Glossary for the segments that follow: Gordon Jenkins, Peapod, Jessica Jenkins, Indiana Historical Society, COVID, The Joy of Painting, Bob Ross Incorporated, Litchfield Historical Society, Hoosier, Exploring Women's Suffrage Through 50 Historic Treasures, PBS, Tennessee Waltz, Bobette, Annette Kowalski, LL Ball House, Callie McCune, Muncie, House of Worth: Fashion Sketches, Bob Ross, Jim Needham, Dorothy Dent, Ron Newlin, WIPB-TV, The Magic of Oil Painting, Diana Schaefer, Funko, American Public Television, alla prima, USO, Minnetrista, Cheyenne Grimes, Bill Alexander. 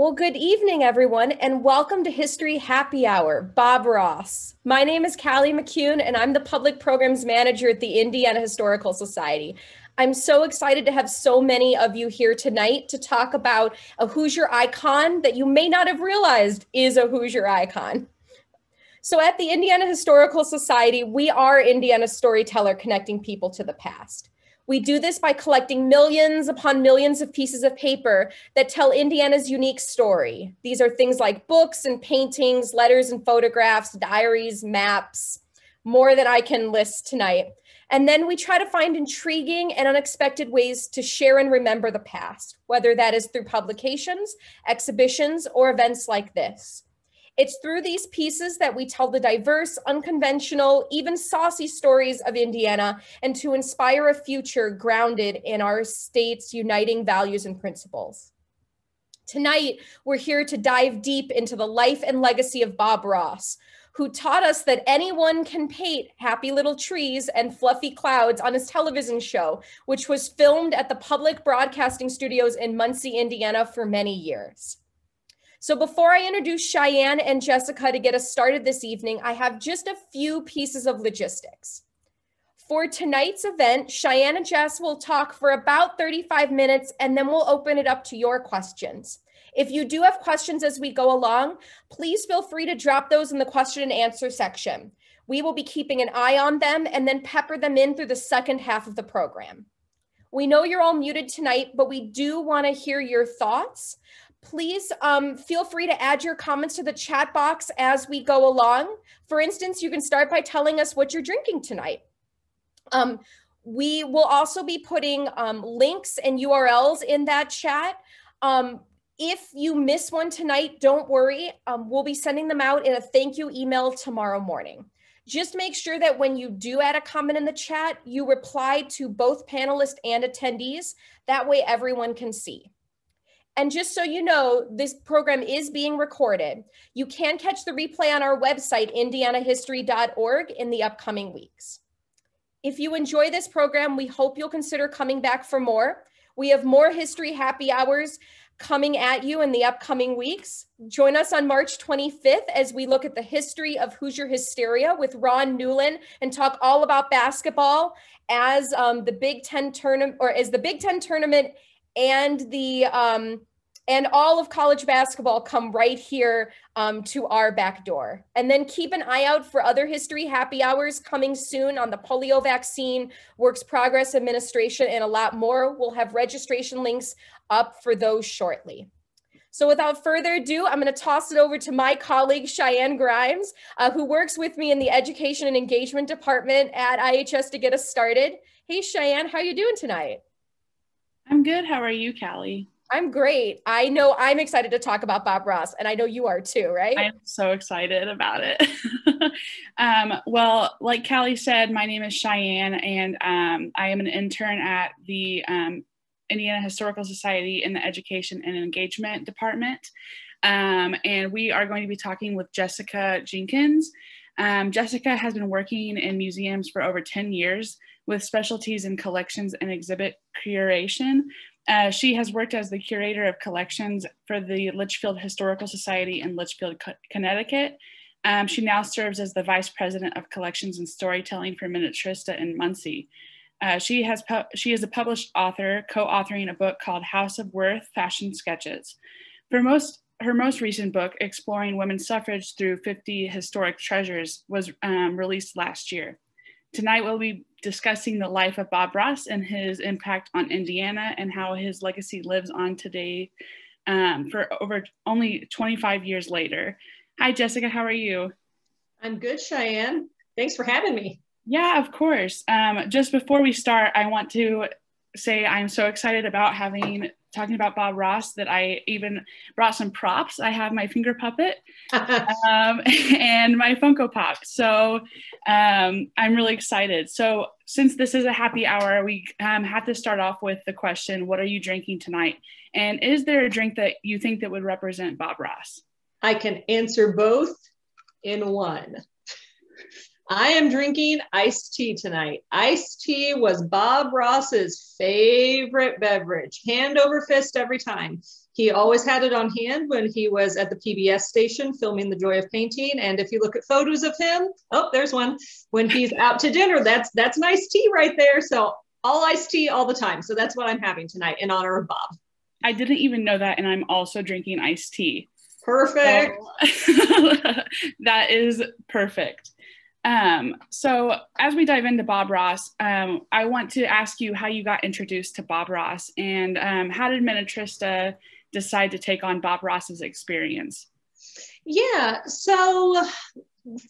Well, good evening, everyone, and welcome to History Happy Hour, Bob Ross. My name is Callie McCune, and I'm the Public Programs Manager at the Indiana Historical Society. I'm so excited to have so many of you here tonight to talk about a Hoosier icon that you may not have realized is a Hoosier icon. So at the Indiana Historical Society, we are Indiana's storyteller connecting people to the past. We do this by collecting millions upon millions of pieces of paper that tell Indiana's unique story. These are things like books and paintings, letters and photographs, diaries, maps, more that I can list tonight. And then we try to find intriguing and unexpected ways to share and remember the past, whether that is through publications, exhibitions, or events like this. It's through these pieces that we tell the diverse, unconventional, even saucy stories of Indiana and to inspire a future grounded in our state's uniting values and principles. Tonight, we're here to dive deep into the life and legacy of Bob Ross, who taught us that anyone can paint happy little trees and fluffy clouds on his television show, which was filmed at the Public Broadcasting Studios in Muncie, Indiana for many years. So before I introduce Cheyenne and Jessica to get us started this evening, I have just a few pieces of logistics. For tonight's event, Cheyenne and Jess will talk for about 35 minutes and then we'll open it up to your questions. If you do have questions as we go along, please feel free to drop those in the question and answer section. We will be keeping an eye on them and then pepper them in through the second half of the program. We know you're all muted tonight, but we do want to hear your thoughts. Please feel free to add your comments to the chat box as we go along. For instance, you can start by telling us what you're drinking tonight. We will also be putting links and URLs in that chat. If you miss one tonight, don't worry. We'll be sending them out in a thank you email tomorrow morning. Just make sure that when you do add a comment in the chat, you reply to both panelists and attendees. That way everyone can see. And just so you know, this program is being recorded. You can catch the replay on our website, indianahistory.org, in the upcoming weeks. If you enjoy this program, we hope you'll consider coming back for more. We have more History Happy Hours coming at you in the upcoming weeks. Join us on March 25th as we look at the history of Hoosier hysteria with Ron Newlin and talk all about basketball as the Big Ten tournament and all of college basketball come right here to our back door. And then keep an eye out for other History Happy Hours coming soon on the polio vaccine, Works Progress Administration, and a lot more. We'll have registration links up for those shortly. So without further ado, I'm going to toss it over to my colleague, Cheyenne Grimes, who works with me in the Education and Engagement Department at IHS to get us started. Hey, Cheyenne, how are you doing tonight? I'm good. How are you, Callie? I'm great. I know I'm excited to talk about Bob Ross, and I know you are too, right? I am so excited about it. Well, like Callie said, my name is Cheyenne, and I am an intern at the Indiana Historical Society in the Education and Engagement Department. And we are going to be talking with Jessica Jenkins. Jessica has been working in museums for over 10 years with specialties in collections and exhibit curation. She has worked as the curator of collections for the Litchfield Historical Society in Litchfield, Connecticut. She now serves as the vice president of collections and storytelling for Minnetrista in Muncie. She is a published author, co-authoring a book called House of Worth: Fashion Sketches. Her most recent book, Exploring Women's Suffrage Through 50 Historic Treasures, was released last year. Tonight, we'll be discussing the life of Bob Ross and his impact on Indiana and how his legacy lives on today only 25 years later. Hi, Jessica, how are you? I'm good, Cheyenne. Thanks for having me. Yeah, of course. Just before we start, I want to say I'm so excited about talking about Bob Ross that I even brought some props. I have my finger puppet and my Funko Pop. So I'm really excited. So since this is a happy hour, we have to start off with the question, what are you drinking tonight? And is there a drink that you think that would represent Bob Ross? I can answer both in one. I am drinking iced tea tonight. Iced tea was Bob Ross's favorite beverage, hand over fist every time. He always had it on hand when he was at the PBS station filming The Joy of Painting. And if you look at photos of him, oh, there's one. When he's out to dinner, that's an iced tea right there. So all iced tea all the time. So that's what I'm having tonight in honor of Bob. I didn't even know that. And I'm also drinking iced tea. Perfect. So, that is perfect. So as we dive into Bob Ross, I want to ask you how you got introduced to Bob Ross, and how did Minnetrista decide to take on Bob Ross's experience? Yeah, so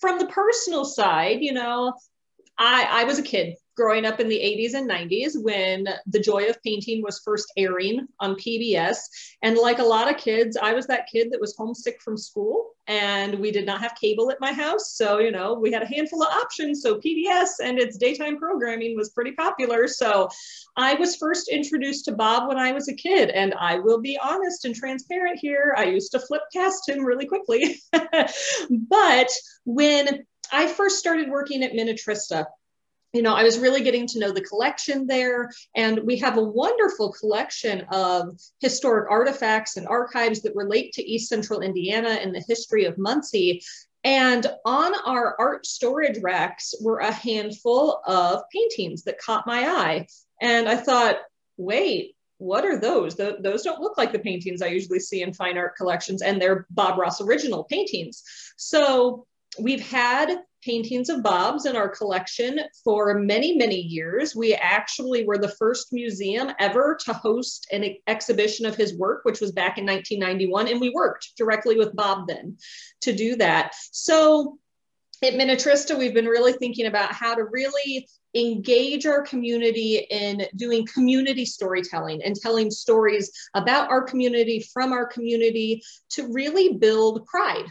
from the personal side, you know, I was a kid growing up in the 80s and 90s when The Joy of Painting was first airing on PBS. And like a lot of kids, I was that kid that was homesick from school, and we did not have cable at my house. So, you know, we had a handful of options. So PBS and its daytime programming was pretty popular. So I was first introduced to Bob when I was a kid. And I will be honest and transparent here, I used to flip past him really quickly. But when I first started working at Minnetrista, you know, I was really getting to know the collection there, and we have a wonderful collection of historic artifacts and archives that relate to East Central Indiana and the history of Muncie. And on our art storage racks were a handful of paintings that caught my eye. And I thought, wait, what are those? Those don't look like the paintings I usually see in fine art collections, and they're Bob Ross original paintings. So we've had paintings of Bob's in our collection for many, many years. We actually were the first museum ever to host an exhibition of his work, which was back in 1991. And we worked directly with Bob then to do that. So at Minnetrista, we've been really thinking about how to really engage our community in doing community storytelling and telling stories about our community, from our community, to really build pride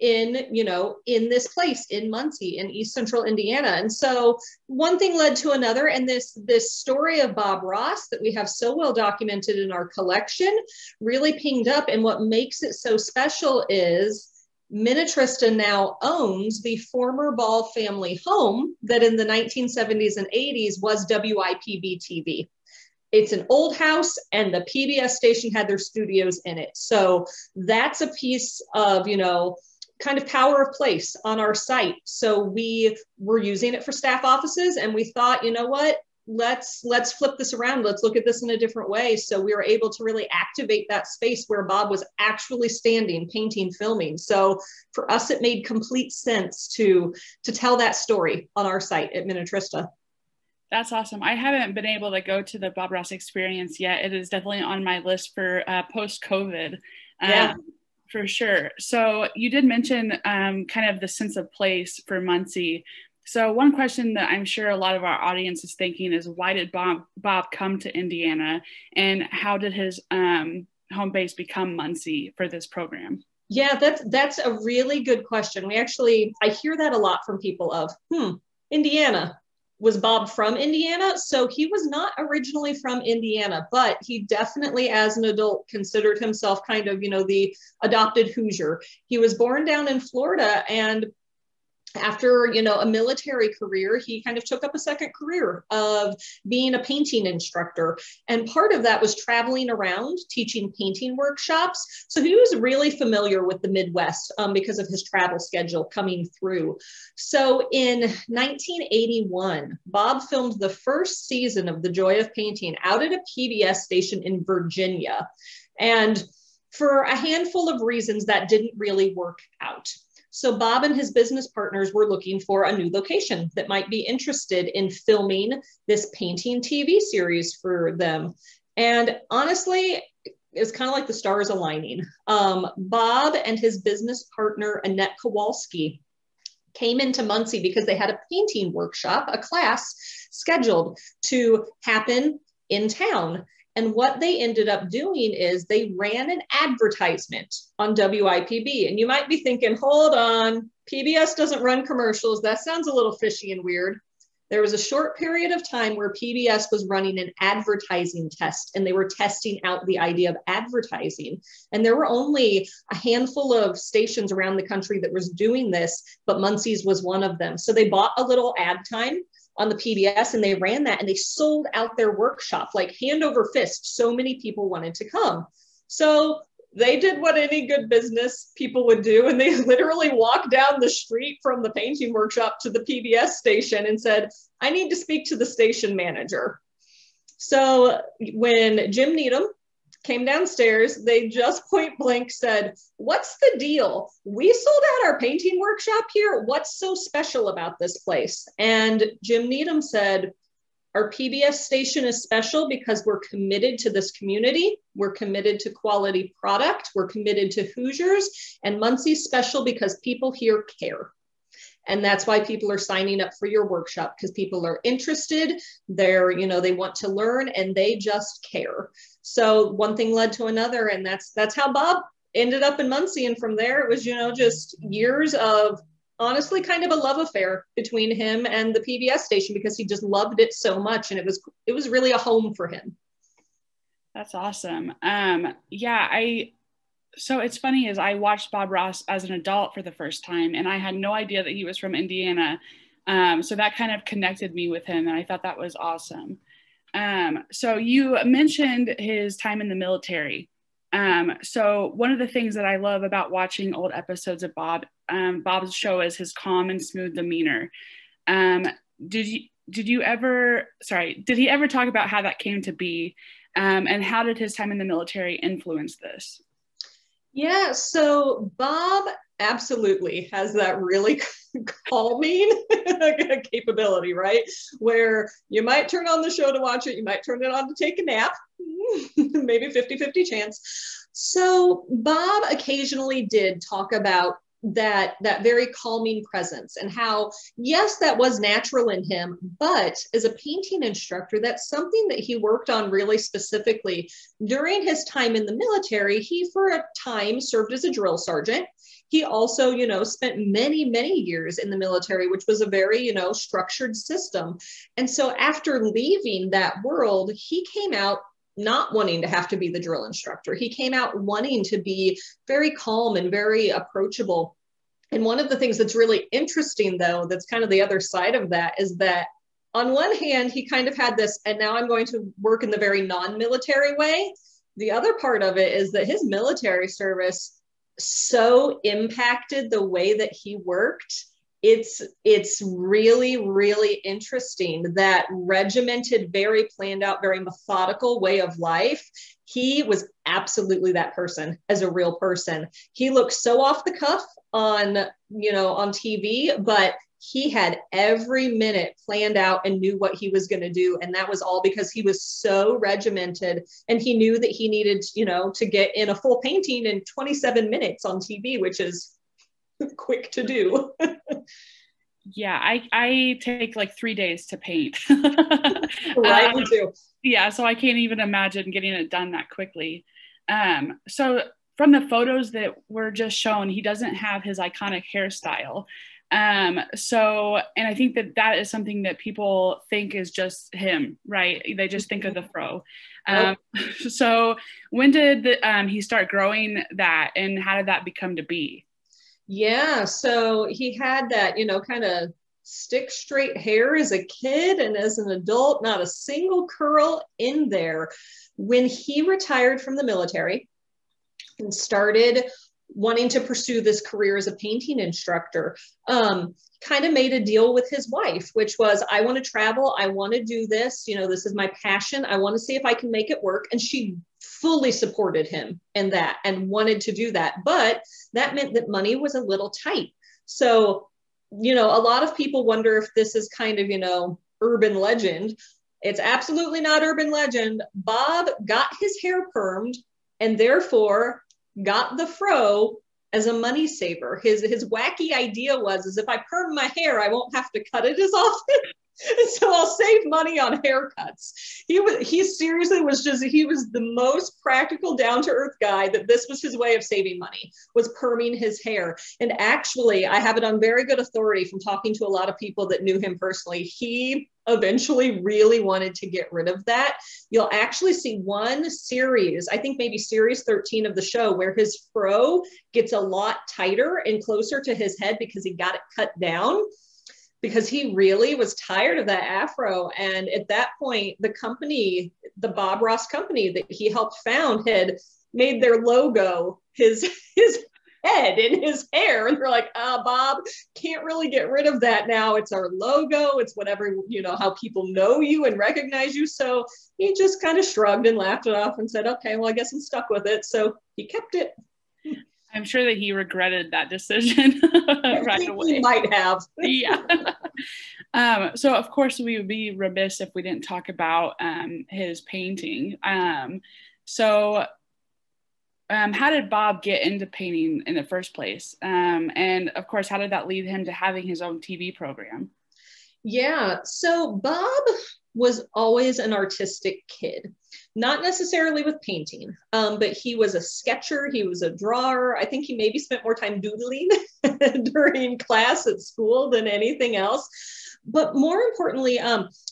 in, you know, in this place, in Muncie, in East Central Indiana. And so one thing led to another, and this story of Bob Ross that we have so well documented in our collection really pinged up. And what makes it so special is Minnetrista now owns the former Ball family home that in the 1970s and 80s was WIPB-TV. It's an old house, and the PBS station had their studios in it. So that's a piece of, you know, kind of power of place on our site. So we were using it for staff offices, and we thought, you know what, let's flip this around. Let's look at this in a different way. So we were able to really activate that space where Bob was actually standing, painting, filming. So for us, it made complete sense to tell that story on our site at Minnetrista. That's awesome. I haven't been able to go to the Bob Ross experience yet. It is definitely on my list for post-COVID. Yeah. For sure. So you did mention kind of the sense of place for Muncie. So one question that I'm sure a lot of our audience is thinking is, why did Bob come to Indiana, and how did his home base become Muncie for this program? Yeah, that's a really good question. We actually, I hear that a lot from people of, Indiana. Was Bob from Indiana? So he was not originally from Indiana, but he definitely, as an adult, considered himself kind of, you know, the adopted Hoosier. He was born down in Florida, and after, you know, a military career, he kind of took up a second career of being a painting instructor. And part of that was traveling around teaching painting workshops. So he was really familiar with the Midwest because of his travel schedule coming through. So in 1981, Bob filmed the first season of The Joy of Painting out at a PBS station in Virginia. And for a handful of reasons, that didn't really work out. So Bob and his business partners were looking for a new location that might be interested in filming this painting TV series for them. And honestly, it's kind of like the stars aligning. Bob and his business partner, Annette Kowalski, came into Muncie because they had a painting workshop, a class scheduled to happen in town. And what they ended up doing is they ran an advertisement on WIPB. And you might be thinking, hold on, PBS doesn't run commercials. That sounds a little fishy and weird. There was a short period of time where PBS was running an advertising test, and they were testing out the idea of advertising. And there were only a handful of stations around the country that was doing this, but Muncie's was one of them. So they bought a little ad time on the PBS, and they ran that, and they sold out their workshop like hand over fist. So many people wanted to come. So they did what any good business people would do, and they literally walked down the street from the painting workshop to the PBS station and said, I need to speak to the station manager. So when Jim Needham came downstairs, they just point blank said, what's the deal? We sold out our painting workshop here. What's so special about this place? And Jim Needham said, our PBS station is special because we're committed to this community. We're committed to quality product. We're committed to Hoosiers, and Muncie's special because people here care. And that's why people are signing up for your workshop, because people are interested. They're, you know, they want to learn and they just care. So one thing led to another, and that's how Bob ended up in Muncie. And from there it was, you know, just years of honestly kind of a love affair between him and the PBS station, because he just loved it so much. And it was really a home for him. That's awesome. So it's funny, is I watched Bob Ross as an adult for the first time, and I had no idea that he was from Indiana. So that kind of connected me with him, and I thought that was awesome. So you mentioned his time in the military. So one of the things that I love about watching old episodes of Bob's show is his calm and smooth demeanor. Did he ever talk about how that came to be? And how did his time in the military influence this? Yeah, so Bob absolutely has that really calming capability, right? Where you might turn on the show to watch it, you might turn it on to take a nap, maybe 50-50 chance. So Bob occasionally did talk about that very calming presence and how, yes, that was natural in him, but as a painting instructor, that's something that he worked on really specifically. During his time in the military, he for a time served as a drill sergeant. He also, you know, spent many, many years in the military, which was a very, you know, structured system. And so after leaving that world, he came out not wanting to have to be the drill instructor. He came out wanting to be very calm and very approachable. And one of the things that's really interesting, though, that's kind of the other side of that, is that on one hand, he kind of had this, and now I'm going to work in the very non-military way. The other part of it is that his military service so impacted the way that he worked. It's really, really interesting, that regimented, very planned out, very methodical way of life. He was absolutely that person as a real person. He looked so off the cuff on, you know, on TV, but he had every minute planned out and knew what he was going to do. And that was all because he was so regimented, and he knew that he needed, you know, to get in a full painting in 27 minutes on TV, which is quick to do. Yeah, I take like 3 days to paint. Right, me too. Yeah, so I can't even imagine getting it done that quickly. So from the photos that were just shown, he doesn't have his iconic hairstyle. And I think that is something that people think is just him, right? They just think of the fro. Nope. So when did he start growing that, and how did that become to be? Yeah, so he had that, you know, kind of stick straight hair as a kid, and as an adult, not a single curl in there. When he retired from the military and started wanting to pursue this career as a painting instructor, kind of made a deal with his wife, which was, I want to travel. I want to do this. You know, this is my passion. I want to see if I can make it work. And she fully supported him in that and wanted to do that. But that meant that money was a little tight. So, you know, a lot of people wonder if this is kind of, you know, urban legend. It's absolutely not urban legend. Bob got his hair permed and therefore got the fro as a money saver. His wacky idea was, if I perm my hair, I won't have to cut it as often. So I'll save money on haircuts. He seriously was just, he was the most practical, down-to-earth guy, that this was his way of saving money, was perming his hair. And actually, I have it on very good authority from talking to a lot of people that knew him personally. He eventually really wanted to get rid of that. You'll actually see one series, I think maybe series 13 of the show, where his fro gets a lot tighter and closer to his head because he got it cut down. because he really was tired of that afro. And at that point, the company, the Bob Ross company that he helped found, had made their logo his head and his hair. And they're like, Bob, can't really get rid of that now. It's our logo. It's whatever, you know, how people know you and recognize you. So he just kind of shrugged and laughed it off and said, okay, well, I guess I'm stuck with it. So he kept it. I'm sure that he regretted that decision right away. He might have. Yeah. So of course we would be remiss if we didn't talk about his painting. How did Bob get into painting in the first place? And of course, how did that lead him to having his own TV program? Yeah, so Bob was always an artistic kid, not necessarily with painting, but he was a sketcher, he was a drawer. I think he maybe spent more time doodling during class at school than anything else. But more importantly,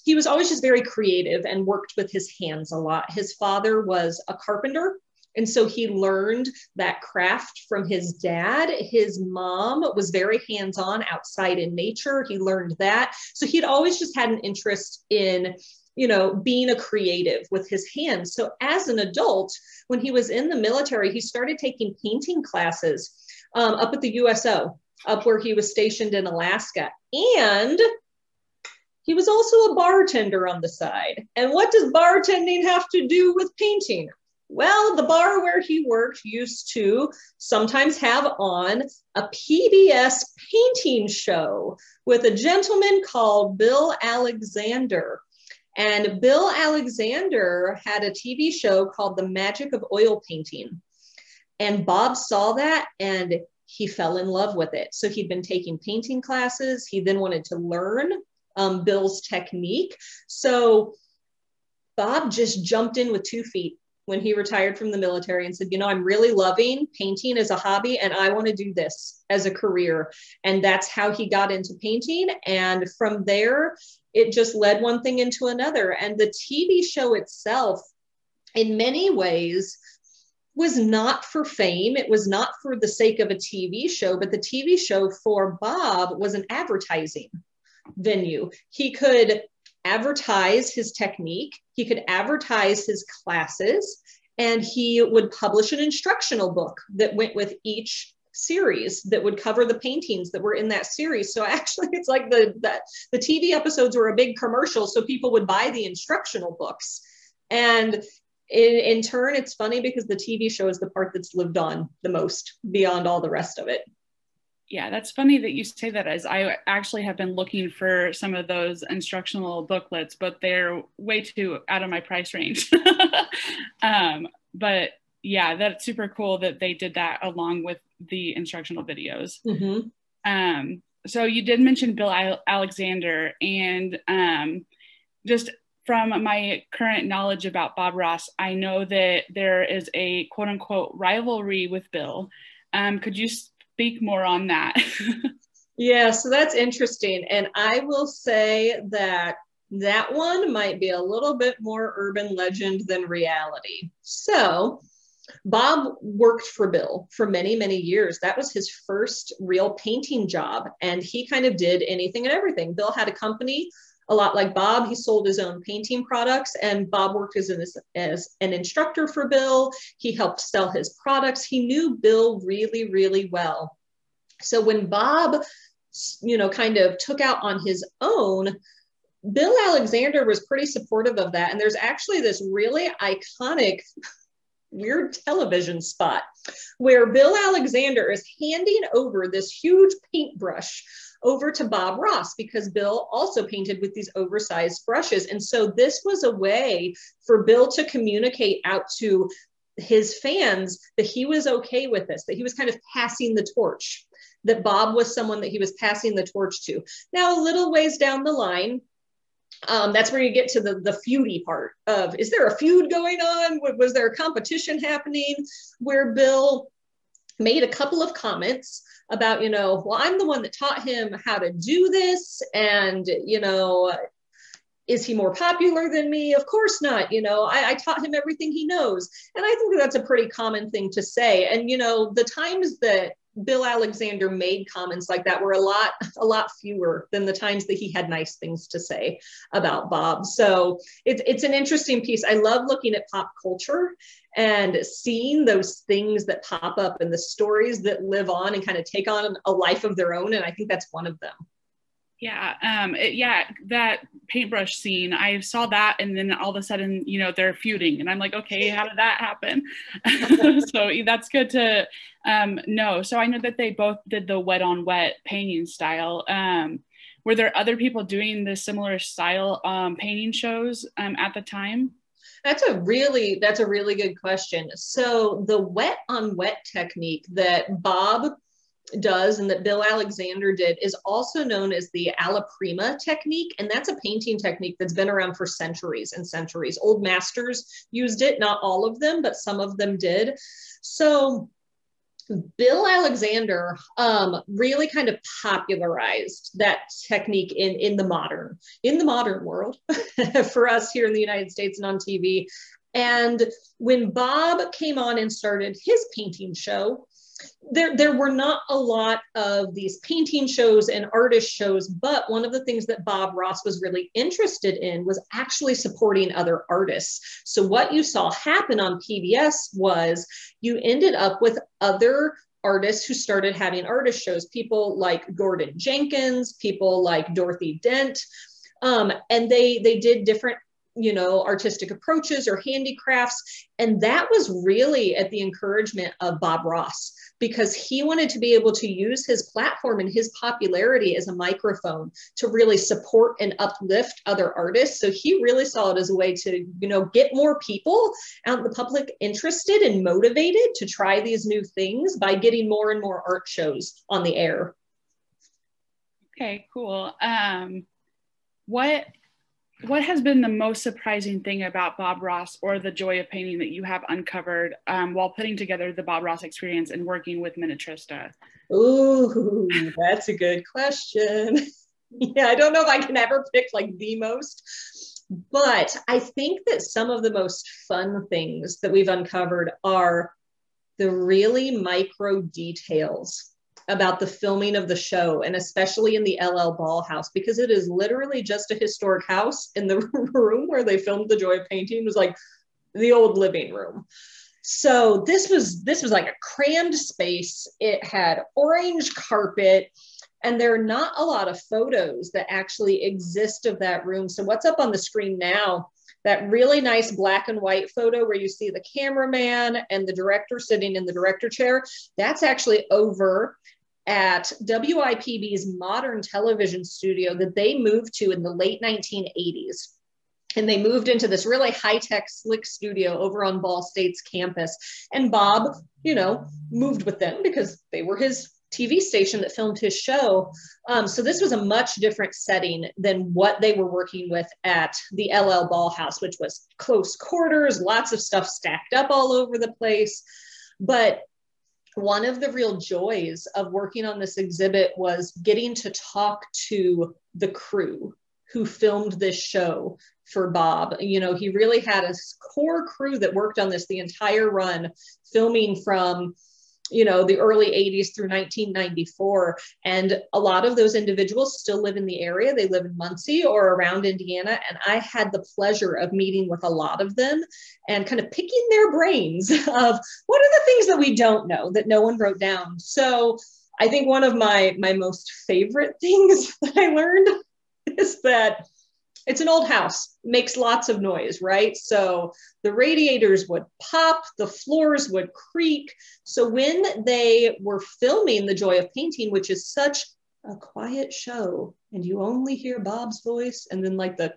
he was always just very creative and worked with his hands a lot. His father was a carpenter. And so he learned that craft from his dad. His mom was very hands-on outside in nature. He learned that. So he'd always just had an interest in, you know, being a creative with his hands. So as an adult, when he was in the military, he started taking painting classes up at the USO, up where he was stationed in Alaska. And he was also a bartender on the side. And what does bartending have to do with painting? Well, the bar where he worked used to sometimes have on a PBS painting show with a gentleman called Bill Alexander. And Bill Alexander had a TV show called The Magic of Oil Painting. And Bob saw that and he fell in love with it. So he'd been taking painting classes. He then wanted to learn Bill's technique. So Bob just jumped in with 2 feet when he retired from the military and said, you know, I'm really loving painting as a hobby and I want to do this as a career. And that's how he got into painting. And from there, it just led one thing into another. And the TV show itself, in many ways, was not for fame. It was not for the sake of a TV show, but the TV show for Bob was an advertising venue. He could advertise his technique, he could advertise his classes, and he would publish an instructional book that went with each series that would cover the paintings that were in that series. So actually it's like the TV episodes were a big commercial, so people would buy the instructional books. And in turn, it's funny because the TV show is the part that's lived on the most beyond all the rest of it. Yeah, that's funny that you say that, as I actually have been looking for some of those instructional booklets, but they're way too out of my price range. But yeah, that's super cool that they did that along with the instructional videos. Mm-hmm. So you did mention Bill Alexander, and just from my current knowledge about Bob Ross, I know that there is a quote unquote rivalry with Bill. Could you speak more on that? Yeah, so that's interesting. And I will say that that one might be a little bit more urban legend than reality. So Bob worked for Bill for many, many years. That was his first real painting job. And he kind of did anything and everything. Bill had a company, a lot like Bob. He sold his own painting products, and Bob worked as an instructor for Bill. He helped sell his products. He knew Bill really, really well. So when Bob, you know, kind of took out on his own, Bill Alexander was pretty supportive of that. And there's actually this really iconic weird television spot where Bill Alexander is handing over this huge paintbrush over to Bob Ross, because Bill also painted with these oversized brushes. And so this was a way for Bill to communicate out to his fans that he was okay with this, that he was kind of passing the torch, that Bob was someone that he was passing the torch to. Now, a little ways down the line, that's where you get to the feudy part of, is there a feud going on? Was there a competition happening? Where Bill made a couple of comments about, you know, well, I'm the one that taught him how to do this. And, you know, is he more popular than me? Of course not. You know, I taught him everything he knows. And I think that's a pretty common thing to say. And, you know, the times that Bill Alexander made comments like that were a lot fewer than the times that he had nice things to say about Bob. So it's an interesting piece. I love looking at pop culture and seeing those things that pop up and the stories that live on and kind of take on a life of their own. And I think that's one of them. Yeah. That paintbrush scene, I saw that, and then all of a sudden, you know, they're feuding, and I'm like, okay, how did that happen? So that's good to know. So I know that they both did the wet on wet painting style. Were there other people doing the similar style painting shows at the time? That's a really good question. So the wet on wet technique that Bob does and that Bill Alexander did is also known as the alla prima technique, and that's a painting technique that's been around for centuries and centuries. Old masters used it, not all of them, but some of them did. So Bill Alexander really kind of popularized that technique in the modern world for us here in the United States and on TV. And when Bob came on and started his painting show, there were not a lot of these painting shows and artist shows, but one of the things that Bob Ross was really interested in was actually supporting other artists. So what you saw happen on PBS was you ended up with other artists who started having artist shows, people like Gordon Jenkins, people like Dorothy Dent, and they did different, you know, artistic approaches or handicrafts. And that was really at the encouragement of Bob Ross, because he wanted to be able to use his platform and his popularity as a microphone to really support and uplift other artists. So he really saw it as a way to, you know, get more people out in the public interested and motivated to try these new things by getting more and more art shows on the air. Okay, cool. What has been the most surprising thing about Bob Ross or the Joy of Painting that you have uncovered while putting together the Bob Ross experience and working with Minnetrista? Ooh, that's a good question. Yeah, I don't know if I can ever pick like the most, but I think that some of the most fun things that we've uncovered are the really micro details about the filming of the show, and especially in the LL Ball House, because it is literally just a historic house, and the room where they filmed The Joy of Painting was like the old living room. So this was like a crammed space. It had orange carpet, and there are not a lot of photos that actually exist of that room. So what's up on the screen now, that really nice black and white photo where you see the cameraman and the director sitting in the director chair, that's actually over at WIPB's modern television studio that they moved to in the late 1980s. And they moved into this really high-tech, slick studio over on Ball State's campus. And Bob, you know, moved with them because they were his TV station that filmed his show. So this was a much different setting than what they were working with at the LL Ball House, which was close quarters, lots of stuff stacked up all over the place. But one of the real joys of working on this exhibit was getting to talk to the crew who filmed this show for Bob. You know, he really had a core crew that worked on this the entire run, filming from, you know, the early 80s through 1994. And a lot of those individuals still live in the area. They live in Muncie or around Indiana. And I had the pleasure of meeting with a lot of them and kind of picking their brains of what are the things that we don't know that no one wrote down. So I think one of my most favorite things that I learned is that it's an old house, makes lots of noise, right? So the radiators would pop, the floors would creak. So when they were filming The Joy of Painting, which is such a quiet show, and you only hear Bob's voice and then like the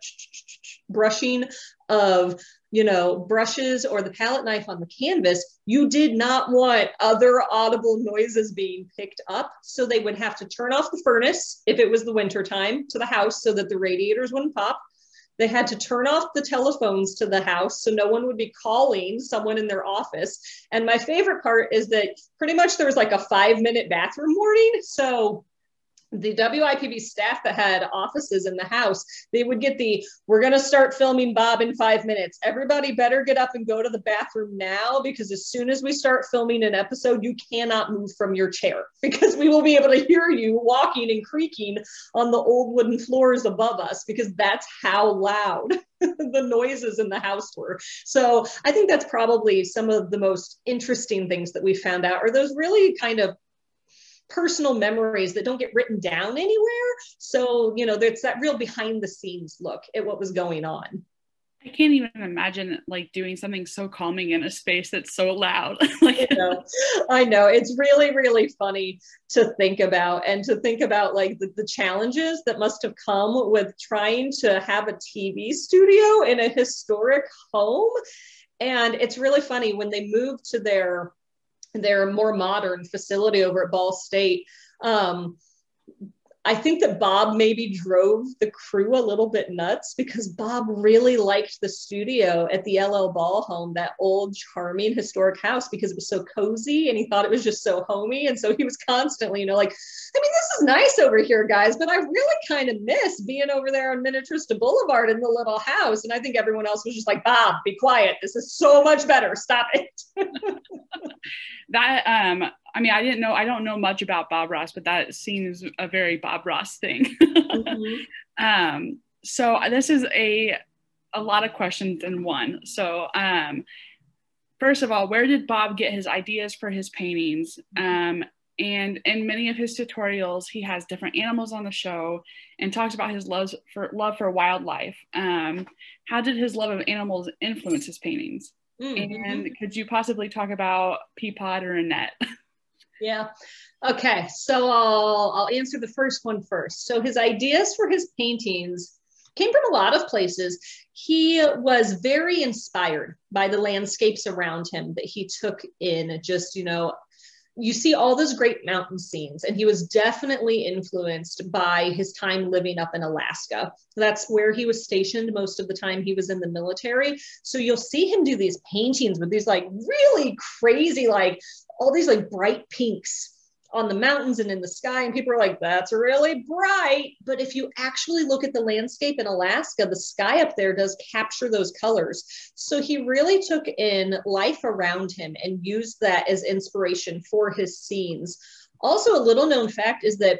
brushing of, you know, brushes or the palette knife on the canvas, you did not want other audible noises being picked up. So they would have to turn off the furnace if it was the winter time to the house so that the radiators wouldn't pop. They had to turn off the telephones to the house so no one would be calling someone in their office. And my favorite part is that pretty much there was like a 5-minute bathroom warning. So the WIPB staff that had offices in the house, they would get the, we're going to start filming Bob in 5 minutes. Everybody better get up and go to the bathroom now, because as soon as we start filming an episode, you cannot move from your chair because we will be able to hear you walking and creaking on the old wooden floors above us, because that's how loud the noises in the house were. So I think that's probably some of the most interesting things that we found out are those really kind of personal memories that don't get written down anywhere. So, you know, there's that real behind the scenes look at what was going on. I can't even imagine like doing something so calming in a space that's so loud. Like, I know it's really, really funny to think about, and to think about like the challenges that must have come with trying to have a TV studio in a historic home. And it's really funny when they moved to their more modern facility over at Ball State. I think that Bob maybe drove the crew a little bit nuts, because Bob really liked the studio at the LL Ball home, that old charming historic house, because it was so cozy and he thought it was just so homey. And so he was constantly, you know, like, I mean, this is nice over here, guys, but I really kind of miss being over there on Minnetrista Boulevard in the little house. And I think everyone else was just like, Bob, be quiet. This is so much better. Stop it. That, I mean, I don't know much about Bob Ross, but that seems a very Bob Ross thing. Mm-hmm. So this is a lot of questions in one. So first of all, where did Bob get his ideas for his paintings? And in many of his tutorials, he has different animals on the show and talks about his love for wildlife. How did his love of animals influence his paintings? Mm-hmm. And could you possibly talk about Peapod or Annette? Yeah. Okay. So I'll answer the first one first. So his ideas for his paintings came from a lot of places. He was very inspired by the landscapes around him that he took in. Just, you know, you see all those great mountain scenes, and he was definitely influenced by his time living up in Alaska. That's where he was stationed most of the time he was in the military. So you'll see him do these paintings with these like really crazy, like all these like bright pinks on the mountains and in the sky, and people are like, that's really bright. But if you actually look at the landscape in Alaska, the sky up there does capture those colors. So he really took in life around him and used that as inspiration for his scenes. Also, a little known fact is that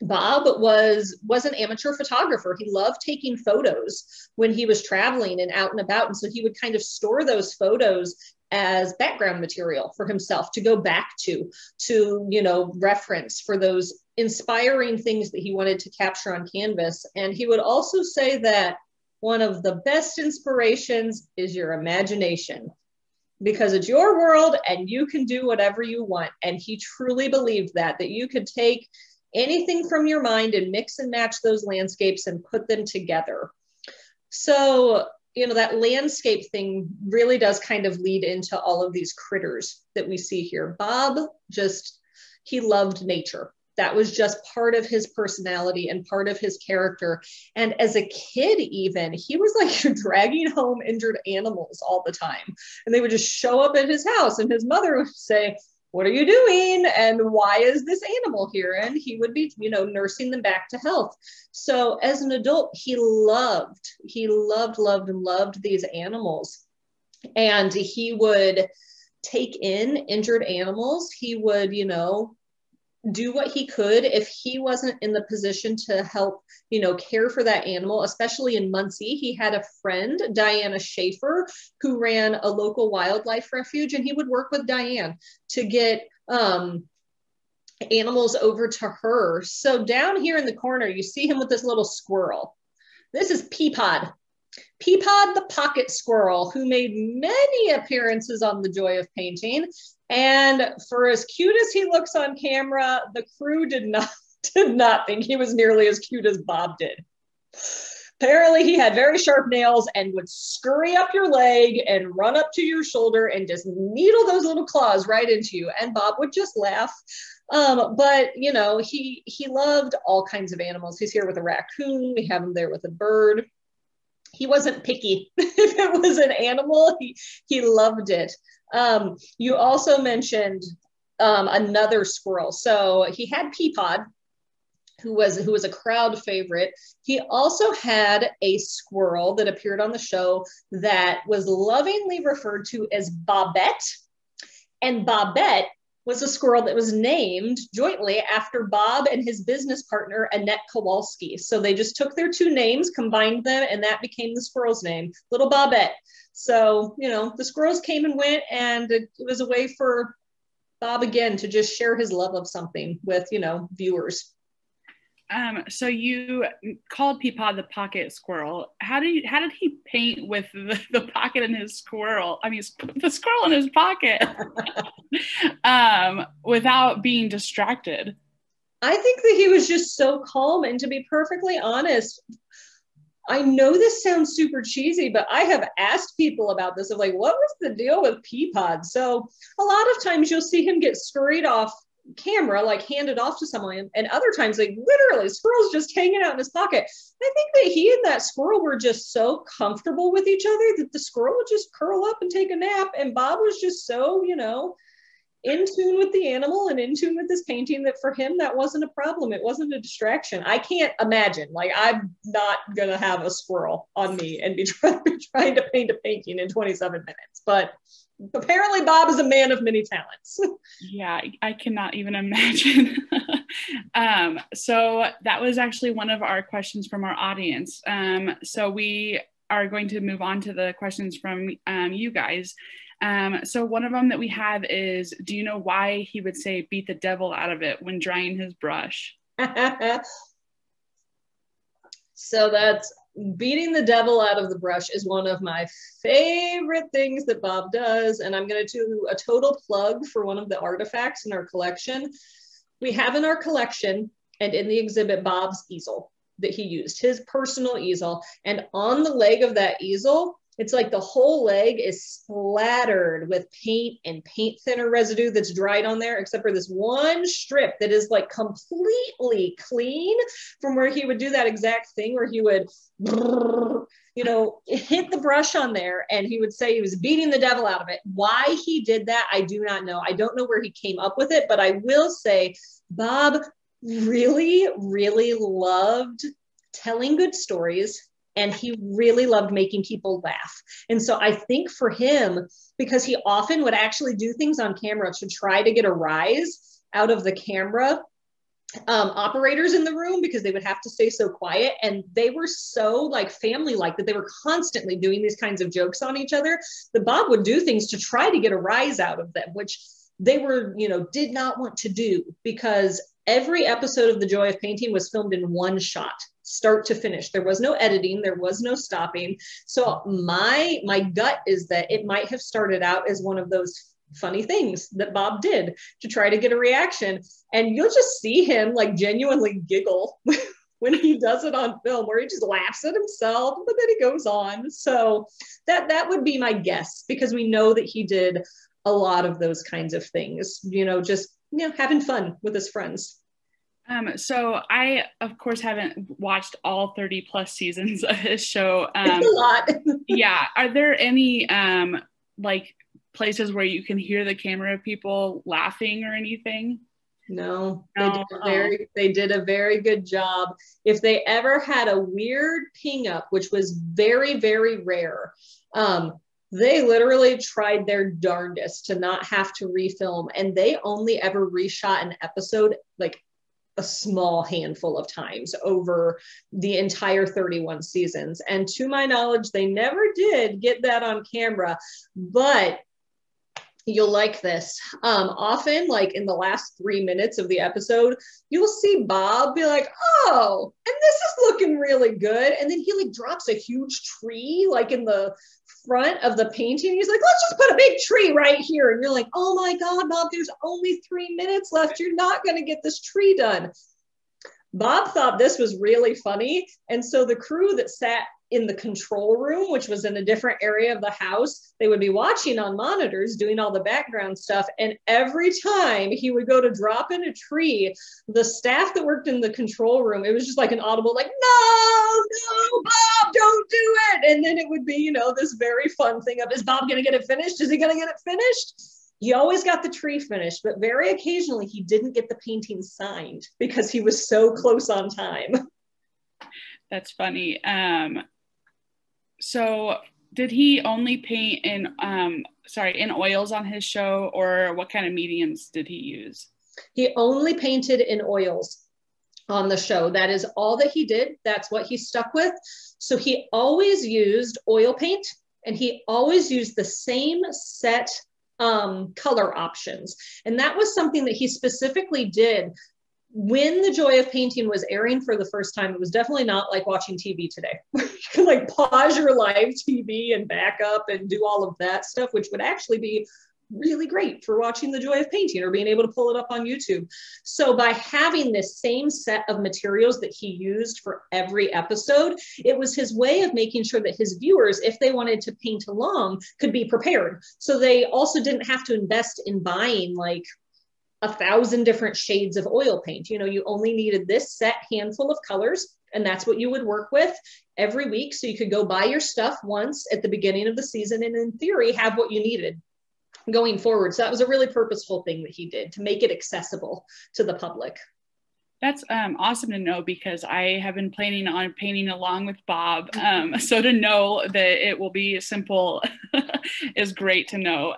Bob was an amateur photographer. He loved taking photos when he was traveling and out and about. And so he would kind of store those photos as background material for himself to go back to, you know, reference for those inspiring things that he wanted to capture on canvas. And he would also say that one of the best inspirations is your imagination, because it's your world and you can do whatever you want. And he truly believed that you could take anything from your mind and mix and match those landscapes and put them together. So, you know, that landscape thing really does kind of lead into all of these critters that we see here. Bob he loved nature. That was just part of his personality and part of his character. And as a kid, even, he was like dragging home injured animals all the time. And they would just show up at his house, and his mother would say, what are you doing? And why is this animal here? And he would be, you know, nursing them back to health. So as an adult, he loved these animals. And he would take in injured animals. He would, you know, do what he could if he wasn't in the position to help, you know, care for that animal, especially in Muncie. He had a friend, Diana Schaefer, who ran a local wildlife refuge, and he would work with Diane to get animals over to her. So down here in the corner, you see him with this little squirrel. This is Peapod. Peapod the pocket squirrel, who made many appearances on The Joy of Painting. And for as cute as he looks on camera, the crew did not think he was nearly as cute as Bob did. Apparently he had very sharp nails and would scurry up your leg and run up to your shoulder and just needle those little claws right into you. And Bob would just laugh. But, you know, he loved all kinds of animals. He's here with a raccoon. We have him there with a bird. He wasn't picky. If it was an animal, he loved it. You also mentioned another squirrel. So he had Peapod, who was a crowd favorite. He also had a squirrel that appeared on the show that was lovingly referred to as Bobette. And Bobette was a squirrel that was named jointly after Bob and his business partner, Annette Kowalski. So they just took their two names, combined them, and that became the squirrel's name, Little Bobette. So, you know, the squirrels came and went, and it was a way for Bob, again, to just share his love of something with, you know, viewers. So you called Peapod the pocket squirrel. How did he paint with the pocket in his squirrel? I mean, the squirrel in his pocket without being distracted? I think that he was just so calm. And to be perfectly honest, I know this sounds super cheesy, but I have asked people about this of like, what was the deal with Peapod? So a lot of times you'll see him get scurried off camera, like handed off to someone, and other times, like literally, squirrel's just hanging out in his pocket. I think that he and that squirrel were just so comfortable with each other that the squirrel would just curl up and take a nap, and Bob was just so, you know, in tune with the animal and in tune with this painting that for him that wasn't a problem. It wasn't a distraction. I can't imagine, like, I'm not gonna have a squirrel on me and be trying to paint a painting in 27 minutes, but apparently Bob is a man of many talents. Yeah, I cannot even imagine. So that was actually one of our questions from our audience. So we are going to move on to the questions from you guys. So one of them that we have is, do you know why he would say beat the devil out of it when drying his brush? So that's beating the devil out of the brush is one of my favorite things that Bob does. And I'm going to do a total plug for one of the artifacts in our collection. We have in our collection and in the exhibit, Bob's easel that he used, his personal easel. And on the leg of that easel, it's like the whole leg is splattered with paint and paint thinner residue that's dried on there, except for this one strip that is like completely clean from where he would do that exact thing where he would, you know, hit the brush on there, and he would say he was beating the devil out of it. Why he did that, I do not know. I don't know where he came up with it, but I will say Bob really, really loved telling good stories. And he really loved making people laugh. And so I think for him, because he often would actually do things on camera to try to get a rise out of the camera operators in the room, because they would have to stay so quiet. And they were so like family-like that they were constantly doing these kinds of jokes on each other, that Bob would do things to try to get a rise out of them, which they were, you know, did not want to do, because every episode of The Joy of Painting was filmed in one shot, start to finish. There was no editing, there was no stopping. So my gut is that it might have started out as one of those funny things that Bob did to try to get a reaction. And you'll just see him like genuinely giggle when he does it on film, where he just laughs at himself, but then he goes on. So that would be my guess, because we know that he did a lot of those kinds of things, you know, just, you know, having fun with his friends. So I, of course, haven't watched all 30 plus seasons of his show. It's a lot. Yeah. Are there any like places where you can hear the camera people laughing or anything? No. They did a very good job. If they ever had a weird ping up, which was very, very rare, they literally tried their darndest to not have to refilm. And they only ever reshot an episode like a small handful of times over the entire 31 seasons. And to my knowledge, they never did get that on camera, but you'll like this. Often, like in the last 3 minutes of the episode, you'll see Bob be like, oh, and this is looking really good. And then he like drops a huge tree, like in the front of the painting. He's like, let's just put a big tree right here. And you're like, oh my God, Bob, there's only 3 minutes left. You're not going to get this tree done. Bob thought this was really funny. And so the crew that sat in the control room, which was in a different area of the house, they would be watching on monitors, doing all the background stuff. And every time he would go to drop in a tree, the staff that worked in the control room, it was just like an audible, like, no, Bob, don't do it. And then it would be, you know, this very fun thing of, is Bob going to get it finished? Is he going to get it finished? He always got the tree finished, but very occasionally he didn't get the painting signed because he was so close on time. That's funny. So did he only paint in oils on his show, or what kind of mediums did he use? He only painted in oils on the show. That is all that he did. That's what he stuck with. So he always used oil paint, and he always used the same set color options. And that was something that he specifically did. When The Joy of Painting was airing for the first time, it was definitely not like watching TV today. You could like pause your live TV and back up and do all of that stuff, which would actually be really great for watching The Joy of Painting or being able to pull it up on YouTube. So by having this same set of materials that he used for every episode, it was his way of making sure that his viewers, if they wanted to paint along, could be prepared. So they also didn't have to invest in buying like 1,000 different shades of oil paint. You know, you only needed this set handful of colors, and that's what you would work with every week. So you could go buy your stuff once at the beginning of the season and in theory have what you needed going forward. So that was a really purposeful thing that he did to make it accessible to the public. That's awesome to know, because I have been planning on painting along with Bob. So to know that it will be simple is great to know.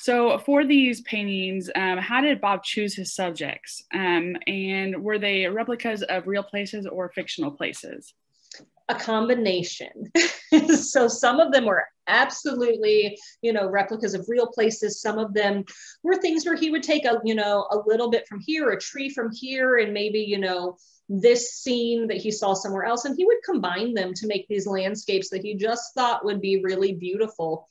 So for these paintings, how did Bob choose his subjects? And were they replicas of real places or fictional places? A combination. So some of them were absolutely, you know, replicas of real places. Some of them were things where he would take a, you know, a little bit from here, a tree from here, and maybe, you know, this scene that he saw somewhere else. And he would combine them to make these landscapes that he just thought would be really beautiful.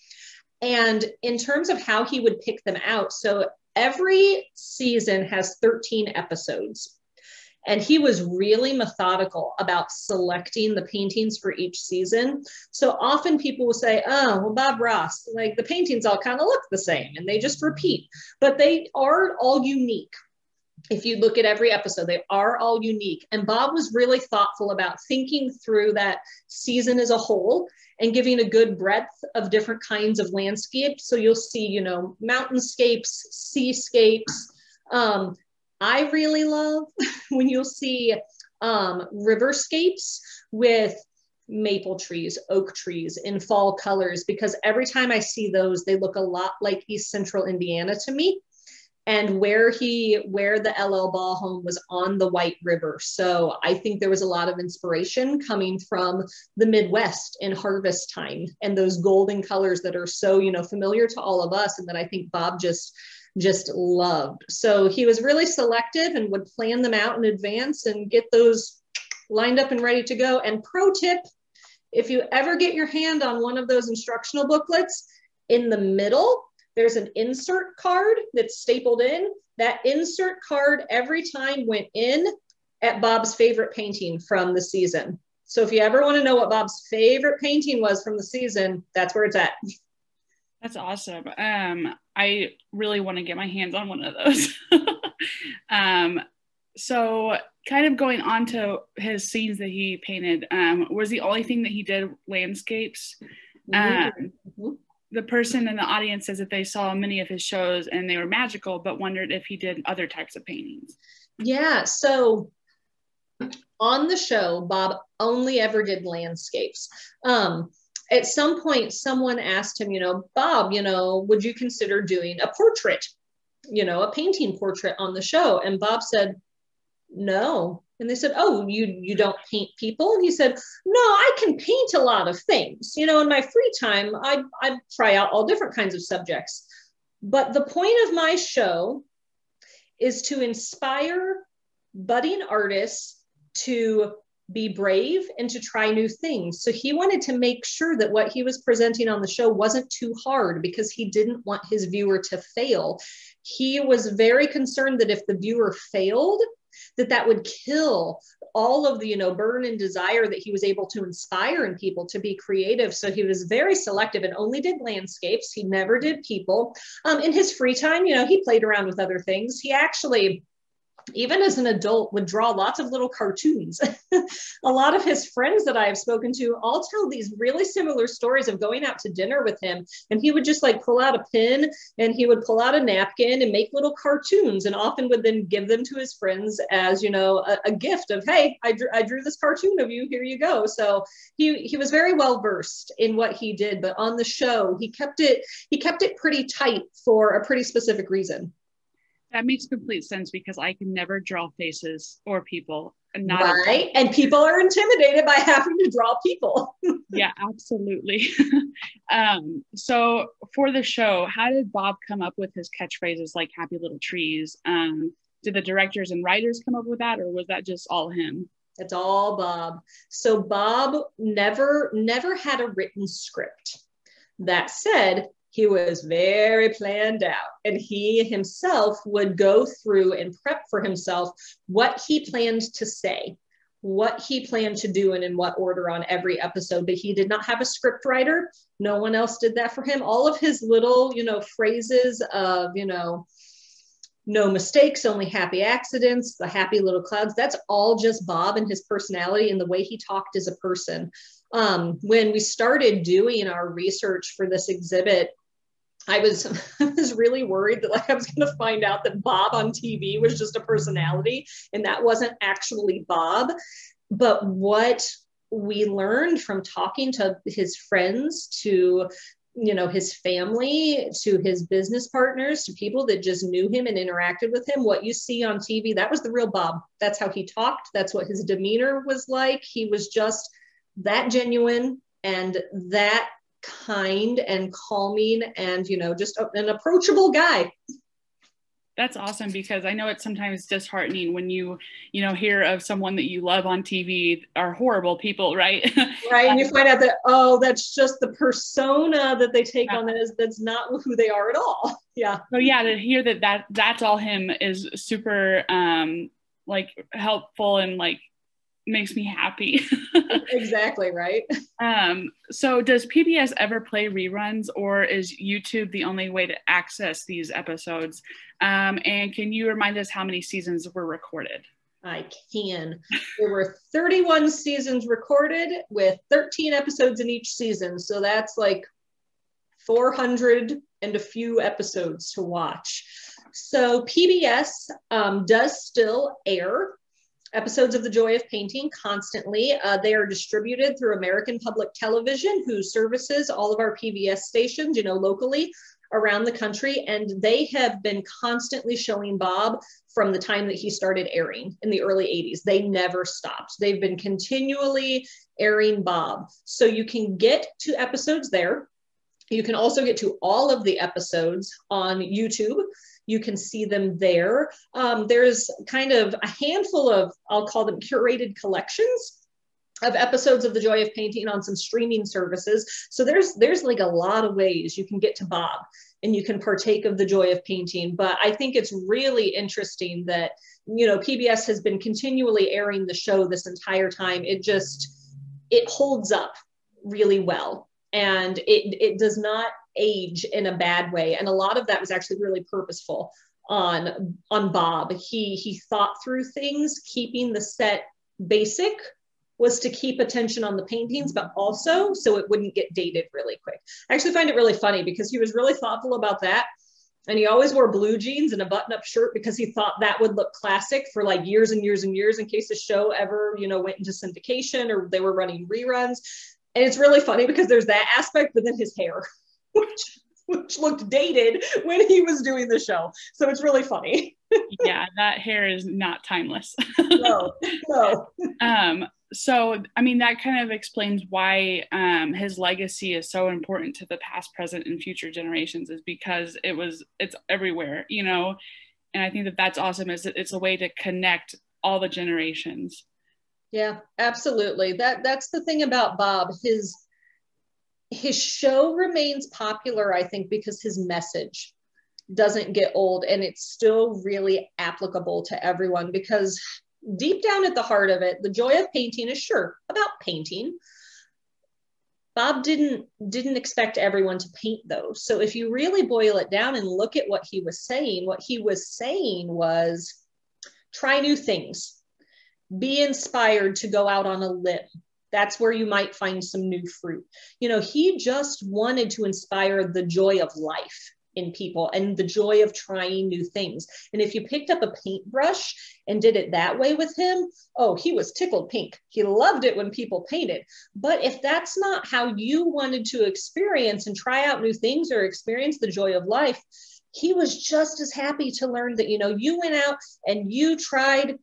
And in terms of how he would pick them out, so every season has 13 episodes, and he was really methodical about selecting the paintings for each season. So often people will say, oh, well, Bob Ross, like the paintings all kind of look the same and they just repeat, but they are all unique. If you look at every episode, they are all unique. And Bob was really thoughtful about thinking through that season as a whole and giving a good breadth of different kinds of landscapes. So you'll see, you know, mountainscapes, seascapes. I really love when you'll see riverscapes with maple trees, oak trees in fall colors, because every time I see those, they look a lot like East Central Indiana to me. And where the LL Ball home was on the White River. So I think there was a lot of inspiration coming from the Midwest in harvest time and those golden colors that are so, you know, familiar to all of us and that I think Bob just loved. So he was really selective and would plan them out in advance and get those lined up and ready to go. And pro tip, if you ever get your hand on one of those instructional booklets, in the middle, there's an insert card that's stapled in. That insert card every time went in at Bob's favorite painting from the season. So if you ever want to know what Bob's favorite painting was from the season, that's where it's at. That's awesome. I really want to get my hands on one of those. So kind of going on to his scenes that he painted, was the only thing that he did landscapes? Mm-hmm. The person in the audience says that they saw many of his shows and they were magical, but wondered if he did other types of paintings. Yeah, so on the show, Bob only ever did landscapes. At some point, someone asked him, you know, Bob, you know, would you consider doing a portrait, you know, a painting portrait on the show? And Bob said, no. And they said, oh, you don't paint people? And he said, no, I can paint a lot of things. You know, in my free time, I try out all different kinds of subjects. But the point of my show is to inspire budding artists to be brave and to try new things. So he wanted to make sure that what he was presenting on the show wasn't too hard, because he didn't want his viewer to fail. He was very concerned that if the viewer failed, that would kill all of the, you know, burn and desire that he was able to inspire in people to be creative. So he was very selective and only did landscapes. He never did people. In his free time, you know, he played around with other things. He actually even as an adult, would draw lots of little cartoons. A lot of his friends that I have spoken to all tell these really similar stories of going out to dinner with him. And he would just like pull out a pen and he would pull out a napkin and make little cartoons, and often would then give them to his friends as, you know, a gift of, hey, I drew this cartoon of you, here you go. So he was very well versed in what he did, but on the show, he kept it pretty tight for a pretty specific reason. That makes complete sense, because I can never draw faces or people. Not right. And people are intimidated by having to draw people. Yeah, absolutely. So for the show, how did Bob come up with his catchphrases like happy little trees? Did the directors and writers come up with that, or was that just all him? It's all Bob. So Bob never had a written script. That said, he was very planned out, and he himself would go through and prep for himself what he planned to say, what he planned to do, and in what order on every episode. But he did not have a script writer. No one else did that for him. All of his little, you know, phrases of, you know, no mistakes, only happy accidents, the happy little clouds, that's all just Bob and his personality and the way he talked as a person. When we started doing our research for this exhibit, I was really worried that like I was going to find out that Bob on TV was just a personality and that wasn't actually Bob. But what we learned from talking to his friends, to, you know, his family, to his business partners, to people that just knew him and interacted with him, what you see on TV, that was the real Bob. That's how he talked. That's what his demeanor was like. He was just that genuine and that kind and calming and, you know, just an approachable guy. That's awesome, because I know it's sometimes disheartening when you know, hear of someone that you love on TV are horrible people, right? Right, and you find out that, oh, that's just the persona that they take on, that's not who they are at all. Yeah. So yeah, to hear that's all him is super like helpful and like makes me happy. Exactly, right? So does PBS ever play reruns, or is YouTube the only way to access these episodes? And can you remind us how many seasons were recorded? I can. There were 31 seasons recorded with 13 episodes in each season. So that's like 400 and a few episodes to watch. So PBS does still air episodes of The Joy of Painting constantly. They are distributed through American Public Television, who services all of our PBS stations, you know, locally around the country. And they have been constantly showing Bob from the time that he started airing in the early 80s. They never stopped. They've been continually airing Bob. So you can get to episodes there. You can also get to all of the episodes on YouTube. You can see them there. There's kind of a handful of, I'll call them curated collections of episodes of The Joy of Painting on some streaming services. So there's like a lot of ways you can get to Bob and you can partake of The Joy of Painting. But I think it's really interesting that, you know, PBS has been continually airing the show this entire time. It holds up really well, and it does not age in a bad way. And a lot of that was actually really purposeful on Bob. He thought through things. Keeping the set basic was to keep attention on the paintings, but also so it wouldn't get dated really quick. I actually find it really funny because he was really thoughtful about that. And he always wore blue jeans and a button-up shirt because he thought that would look classic for like years and years and years in case the show ever, you know, went into syndication or they were running reruns. And it's really funny because there's that aspect, but then his hair, which looked dated when he was doing the show. So it's really funny. Yeah, that hair is not timeless. No. So, I mean, that kind of explains why his legacy is so important to the past, present, and future generations, is because it's everywhere, you know? And I think that's awesome, is it's a way to connect all the generations. Yeah, absolutely. That's the thing about Bob. His show remains popular, I think, because his message doesn't get old, and it's still really applicable to everyone, because deep down at the heart of it, The Joy of Painting is sure about painting. Bob didn't expect everyone to paint, though. So if you really boil it down and look at what he was saying was Try new things. Be inspired to go out on a limb. That's where you might find some new fruit. You know, he just wanted to inspire the joy of life in people and the joy of trying new things. And if you picked up a paintbrush and did it that way with him, oh, he was tickled pink. He loved it when people painted. But if that's not how you wanted to experience and try out new things or experience the joy of life, he was just as happy to learn that, you know, you went out and you tried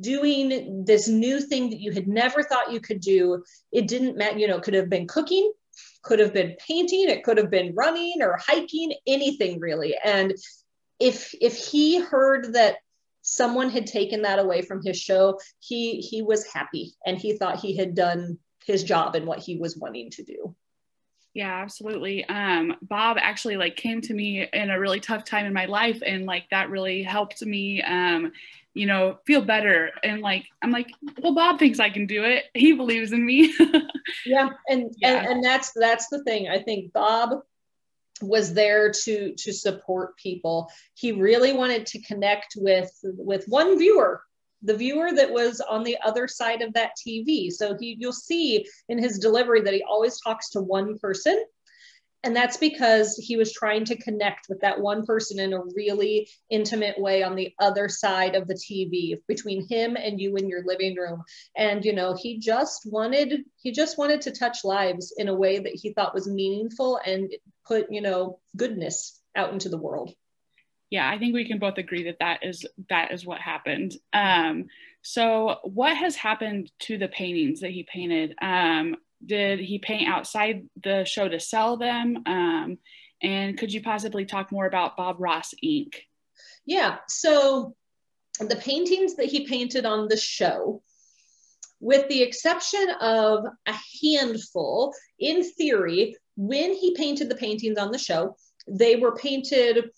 doing this new thing that you had never thought you could do. It didn't matter, you know, could have been cooking, could have been painting, it could have been running or hiking, anything really. And if he heard that someone had taken that away from his show, he was happy and he thought he had done his job and what he was wanting to do. Yeah, absolutely. Bob actually like came to me in a really tough time in my life, and like that really helped me, you know, feel better. And like, I'm like, well, Bob thinks I can do it. He believes in me. Yeah. And that's the thing. I think Bob was there to support people. He really wanted to connect with one viewer, the viewer that was on the other side of that TV. So you'll see in his delivery that he always talks to one person. And that's because he was trying to connect with that one person in a really intimate way on the other side of the TV, between him and you in your living room. And, you know, he just wanted to touch lives in a way that he thought was meaningful and put, you know, goodness out into the world. Yeah, I think we can both agree that that is what happened. So what has happened to the paintings that he painted? Did he paint outside the show to sell them? And could you possibly talk more about Bob Ross Inc.? Yeah, so the paintings that he painted on the show, with the exception of a handful, in theory, when he painted the paintings on the show, they were painted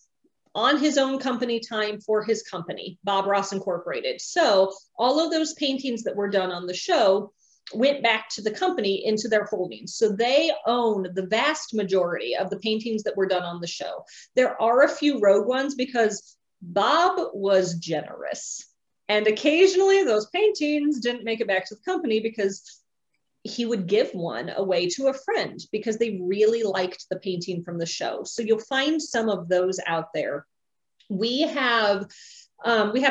on his own company time for his company, Bob Ross Incorporated. So all of those paintings that were done on the show went back to the company into their holdings. So they own the vast majority of the paintings that were done on the show. There are a few rogue ones because Bob was generous. And occasionally those paintings didn't make it back to the company because he would give one away to a friend because they really liked the painting from the show. So you'll find some of those out there. We have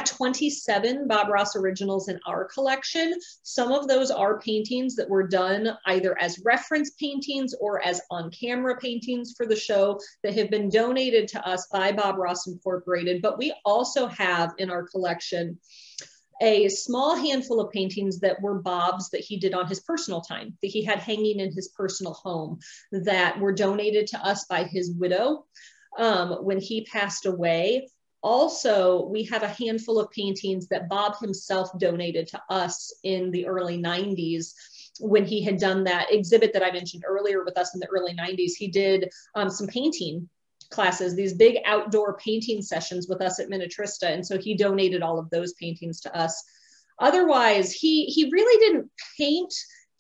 27 Bob Ross originals in our collection. Some of those are paintings that were done either as reference paintings or as on-camera paintings for the show that have been donated to us by Bob Ross Incorporated. But we also have in our collection a small handful of paintings that were Bob's that he did on his personal time, that he had hanging in his personal home, that were donated to us by his widow when he passed away. Also, we have a handful of paintings that Bob himself donated to us in the early 90s when he had done that exhibit that I mentioned earlier with us in the early 90s. He did some painting classes, these big outdoor painting sessions with us at Minnetrista. And so he donated all of those paintings to us. Otherwise, he really didn't paint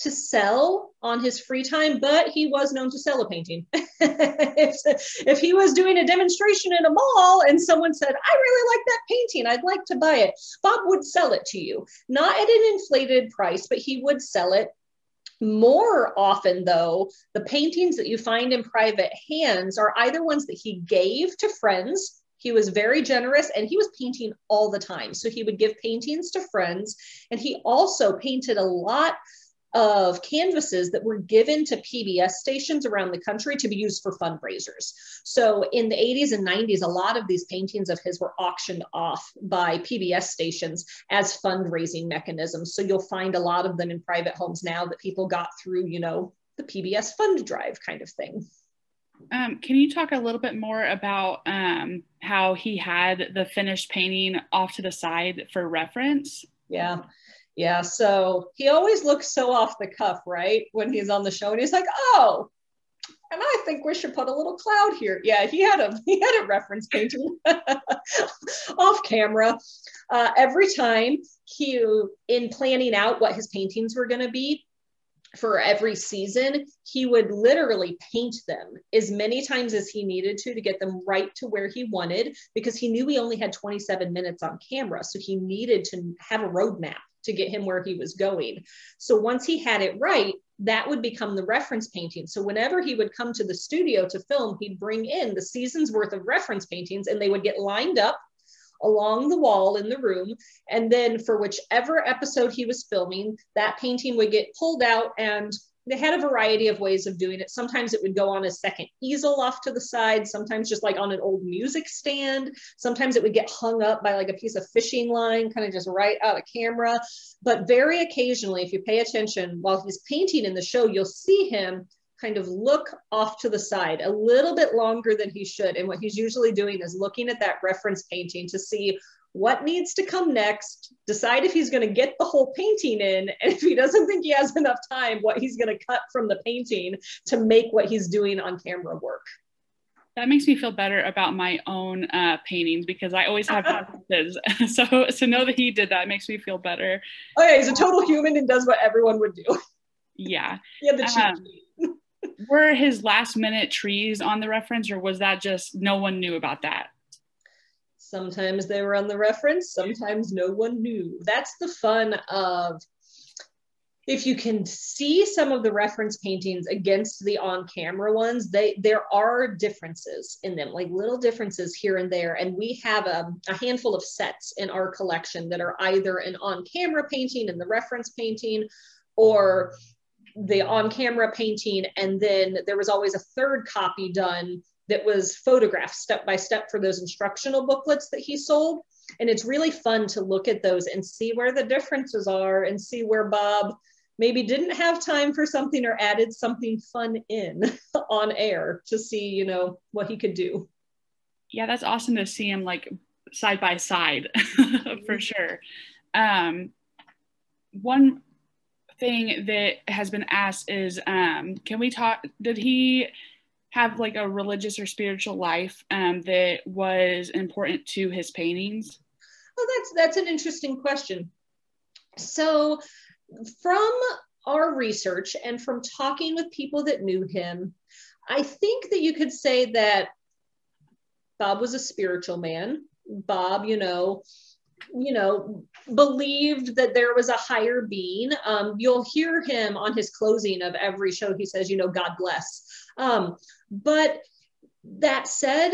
to sell on his free time, but he was known to sell a painting. If he was doing a demonstration in a mall and someone said, I really like that painting, I'd like to buy it, Bob would sell it to you. Not at an inflated price, but he would sell it. More often though, the paintings that you find in private hands are either ones that he gave to friends. He was very generous and he was painting all the time. So he would give paintings to friends. And he also painted a lot of canvases that were given to PBS stations around the country to be used for fundraisers. So in the 80s and 90s, a lot of these paintings of his were auctioned off by PBS stations as fundraising mechanisms. So you'll find a lot of them in private homes now that people got through, you know, the PBS fund drive kind of thing. Can you talk a little bit more about how he had the finished painting off to the side for reference? Yeah, so he always looks so off the cuff, right? When he's on the show and he's like, oh, and I think we should put a little cloud here. Yeah, he had a reference painting off camera. Every time in planning out what his paintings were gonna be, for every season, he would literally paint them as many times as he needed to get them right to where he wanted, because he knew he only had 27 minutes on camera. So he needed to have a roadmap to get him where he was going. So once he had it right, that would become the reference painting. So whenever he would come to the studio to film, he'd bring in the season's worth of reference paintings, and they would get lined up along the wall in the room. And then for whichever episode he was filming, that painting would get pulled out, and they had a variety of ways of doing it. Sometimes it would go on a second easel off to the side, sometimes just like on an old music stand. Sometimes it would get hung up by like a piece of fishing line, kind of just right out of camera. But very occasionally, if you pay attention, while he's painting in the show, you'll see him kind of look off to the side a little bit longer than he should. And what he's usually doing is looking at that reference painting to see what needs to come next, decide if he's going to get the whole painting in, and if he doesn't think he has enough time, what he's going to cut from the painting to make what he's doing on camera work. That makes me feel better about my own paintings, because I always have preferences. So know that he did that makes me feel better. Oh yeah, he's a total human and does what everyone would do. Yeah. Yeah, the cheat. Were his last minute trees on the reference, or was that just no one knew about that? Sometimes they were on the reference, sometimes no one knew. That's the fun of, if you can see some of the reference paintings against the on-camera ones, there are differences in them, like little differences here and there. And we have a handful of sets in our collection that are either an on-camera painting and the reference painting, or the on-camera painting. And then there was always a third copy done that was photographed step by step for those instructional booklets that he sold. And it's really fun to look at those and see where the differences are and see where Bob maybe didn't have time for something or added something fun in on air to see, you know, what he could do. Yeah, that's awesome to see him like side by side for sure. One thing that has been asked is, can we talk, did he have like a religious or spiritual life that was important to his paintings? Oh, that's an interesting question. So from our research and from talking with people that knew him, I think that you could say that Bob was a spiritual man. Bob, you know, believed that there was a higher being. You'll hear him on his closing of every show, he says, you know, God bless. But that said,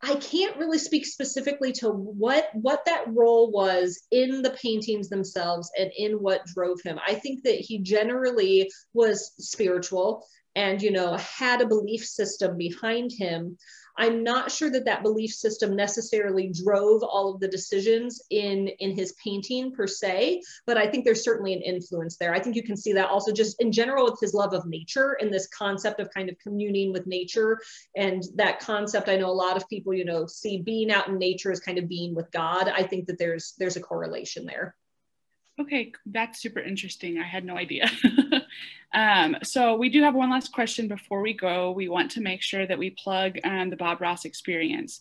I can't really speak specifically to what that role was in the paintings themselves and in what drove him. I think that he generally was spiritual and, you know, had a belief system behind him. I'm not sure that that belief system necessarily drove all of the decisions in his painting per se, but I think there's certainly an influence there. I think you can see that also just in general with his love of nature and this concept of kind of communing with nature. And that concept, I know a lot of people, you know, see being out in nature as kind of being with God. I think that there's a correlation there. Okay, that's super interesting. I had no idea. So we do have one last question before we go. We want to make sure that we plug the Bob Ross Experience.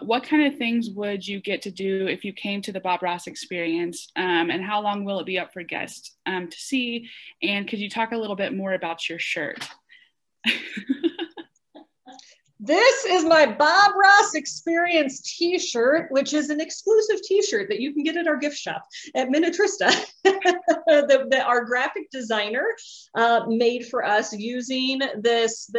What kind of things would you get to do if you came to the Bob Ross Experience? And how long will it be up for guests to see? And could you talk a little bit more about your shirt? This is my Bob Ross Experience t-shirt, which is an exclusive t-shirt that you can get at our gift shop at Minnetrista that our graphic designer made for us using this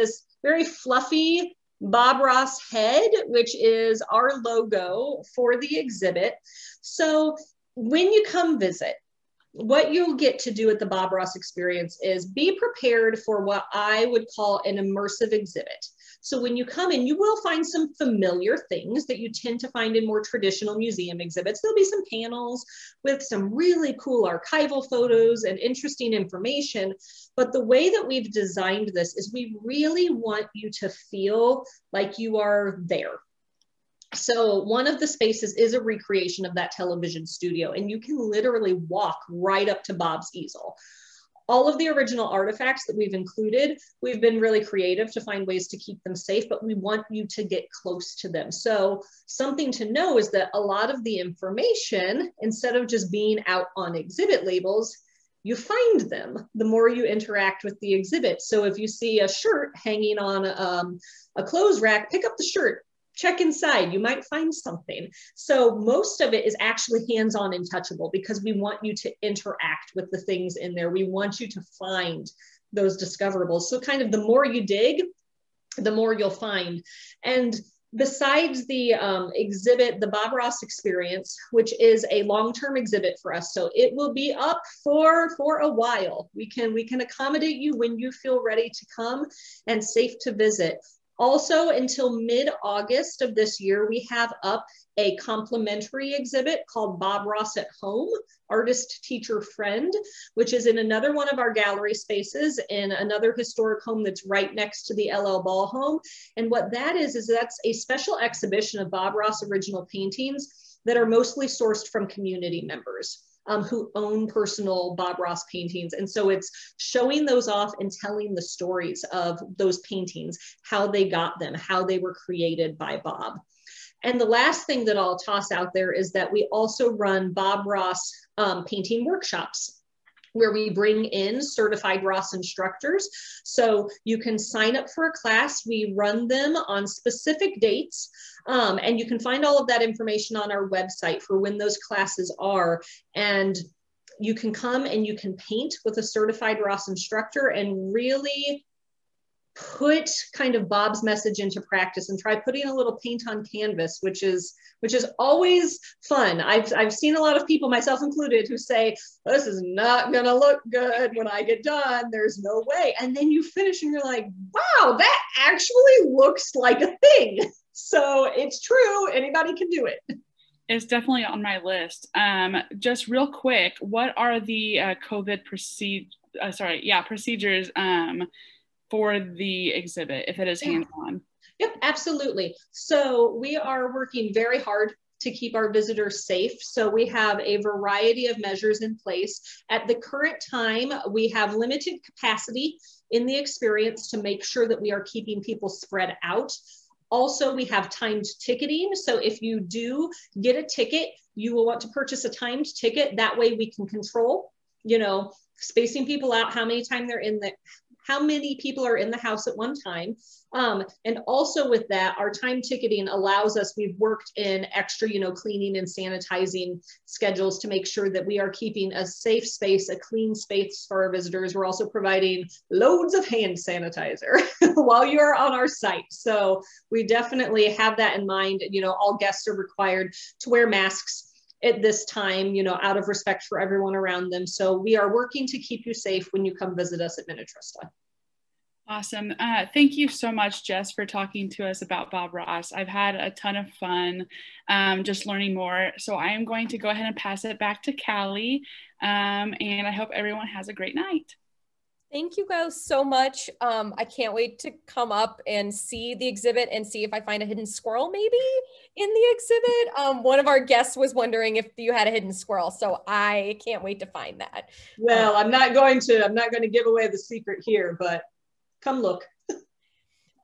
very fluffy Bob Ross head, which is our logo for the exhibit. So when you come visit, what you'll get to do at the Bob Ross Experience is be prepared for what I would call an immersive exhibit. So when you come in, you will find some familiar things that you tend to find in more traditional museum exhibits. There'll be some panels with some really cool archival photos and interesting information. But the way that we've designed this is we really want you to feel like you are there. So one of the spaces is a recreation of that television studio, and you can literally walk right up to Bob's easel. All of the original artifacts that we've included, we've been really creative to find ways to keep them safe, but we want you to get close to them. So something to know is that a lot of the information, instead of just being out on exhibit labels, you find them the more you interact with the exhibit. So if you see a shirt hanging on a clothes rack, pick up the shirt, check inside, you might find something. So most of it is actually hands-on and touchable because we want you to interact with the things in there. We want you to find those discoverables. So kind of the more you dig, the more you'll find. And besides the exhibit, the Bob Ross Experience, which is a long-term exhibit for us, so it will be up for a while. We can accommodate you when you feel ready to come and safe to visit. Also, until mid-August of this year, we have up a complimentary exhibit called Bob Ross at Home, Artist, Teacher, Friend, which is in another one of our gallery spaces in another historic home that's right next to the LL Ball home. And what that is that's a special exhibition of Bob Ross original paintings that are mostly sourced from community members who own personal Bob Ross paintings. And so it's showing those off and telling the stories of those paintings, how they got them, how they were created by Bob. And the last thing that I'll toss out there is that we also run Bob Ross painting workshops, where we bring in certified Ross instructors. So you can sign up for a class. We run them on specific dates. And you can find all of that information on our website for when those classes are. And you can come and you can paint with a certified Ross instructor and really put kind of Bob's message into practice and try putting a little paint on canvas, which is always fun. I've seen a lot of people, myself included, who say, this is not gonna look good when I get done, there's no way. And then you finish and you're like, wow, that actually looks like a thing. So it's true, anybody can do it. It's definitely on my list. Just real quick, what are the COVID procedures for the exhibit, if it is hands-on? Yep, absolutely. So we are working very hard to keep our visitors safe. So we have a variety of measures in place. At the current time, we have limited capacity in the experience to make sure that we are keeping people spread out. Also, we have timed ticketing. So if you do get a ticket, you will want to purchase a timed ticket. That way we can control, spacing people out, how many people are in the house at one time. And also with that, our time ticketing allows us, we've worked in extra, cleaning and sanitizing schedules to make sure that we are keeping a safe space, a clean space for our visitors. We're also providing loads of hand sanitizer while you're on our site. So we definitely have that in mind. All guests are required to wear masks at this time, out of respect for everyone around them. So we are working to keep you safe when you come visit us at Minnetrista. Awesome. Thank you so much, Jess, for talking to us about Bob Ross. I've had a ton of fun just learning more. So I am going to go ahead and pass it back to Callie. And I hope everyone has a great night. Thank you guys so much. I can't wait to come up and see the exhibit and see if I find a hidden squirrel maybe in the exhibit. One of our guests was wondering if you had a hidden squirrel, so I can't wait to find that. Well, I'm not going to give away the secret here, but come look.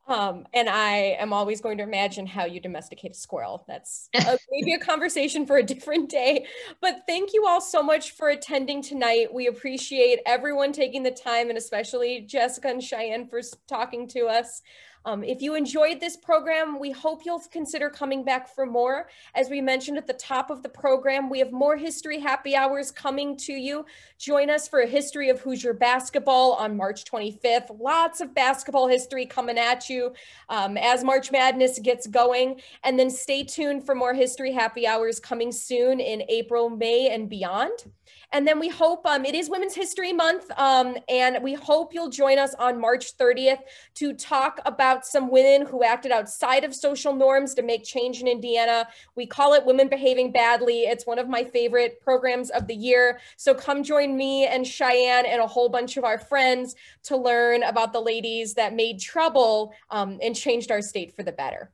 And I am always going to imagine how you domesticate a squirrel. That's maybe a conversation for a different day. But thank you all so much for attending tonight. We appreciate everyone taking the time, and especially Jessica and Cheyenne for talking to us. If you enjoyed this program, we hope you'll consider coming back for more. As we mentioned at the top of the program, we have more history happy hours coming to you. Join us for a history of Hoosier basketball on March 25th. Lots of basketball history coming at you as March Madness gets going. And then stay tuned for more history happy hours coming soon in April, May, and beyond. And then we hope, it is Women's History Month, and we hope you'll join us on March 30th to talk about some women who acted outside of social norms to make change in Indiana. We call it Women Behaving Badly. It's one of my favorite programs of the year. So come join me and Cheyenne and a whole bunch of our friends to learn about the ladies that made trouble and changed our state for the better.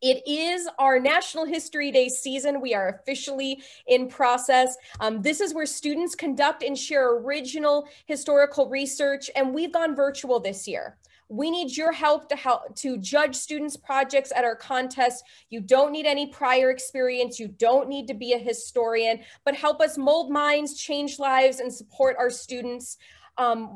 It is our National History Day season. We are officially in process. This is where students conduct and share original historical research, and we've gone virtual this year. We need your help to judge students' projects at our contest. You don't need any prior experience. You don't need to be a historian, but help us mold minds, change lives, and support our students.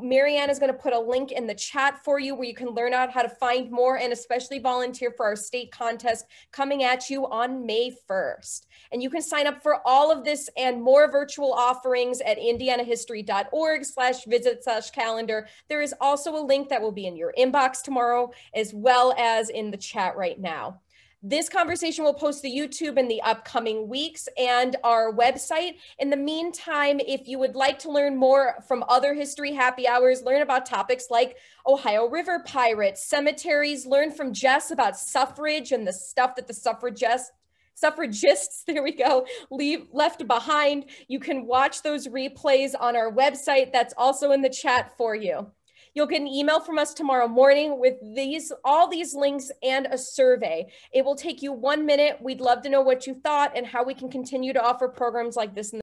Marianne is going to put a link in the chat for you where you can learn out how to find more and especially volunteer for our state contest coming at you on May 1st. And you can sign up for all of this and more virtual offerings at indianahistory.org/visit/calendar. There is also a link that will be in your inbox tomorrow as well as in the chat right now. This conversation will post to YouTube in the upcoming weeks and our website. In the meantime, if you would like to learn more from other history happy hours, learn about topics like Ohio River pirates, cemeteries, learn from Jess about suffrage and the stuff that the suffragists, there we go, left behind. You can watch those replays on our website. That's also in the chat for you. You'll get an email from us tomorrow morning with all these links and a survey. It will take you 1 minute. We'd love to know what you thought and how we can continue to offer programs like this in